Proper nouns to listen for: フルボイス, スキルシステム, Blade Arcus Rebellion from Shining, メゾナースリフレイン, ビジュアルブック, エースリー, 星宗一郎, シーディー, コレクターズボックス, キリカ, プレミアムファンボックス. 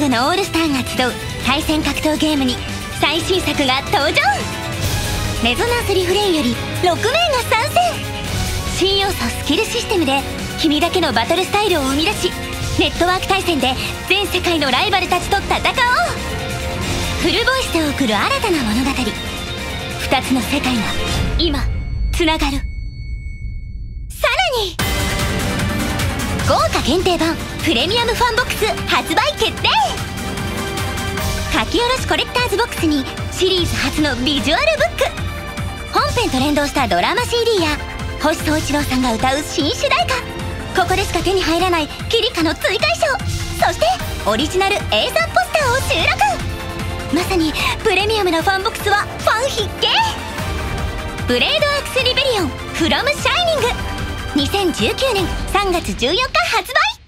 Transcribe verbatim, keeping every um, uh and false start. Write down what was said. ングのオールスターが集う対戦格闘ゲームに最新作が登場。メゾナースリフレインよりろく名が参戦。新要素スキルシステムで君だけのバトルスタイルを生み出し、ネットワーク対戦で全世界のライバルたちと戦おう。フルボイスで送る新たな物語、ふたつの世界が今つながる。さらに豪華限定版プレミアムファンボックス発売決定。書き下ろしコレクターズボックスにシリーズ初のビジュアルブック、本編と連動したドラマ シーディー や星宗一郎さんが歌う新主題歌、ここでしか手に入らないキリカの追加衣装、そしてオリジナル エースリー ポスターを収録。まさにプレミアムのファンボックスはファン必見。ブレードアークスリベリオン フロム シャイニング にせんじゅうきゅうねんさんがつじゅうよっか発売。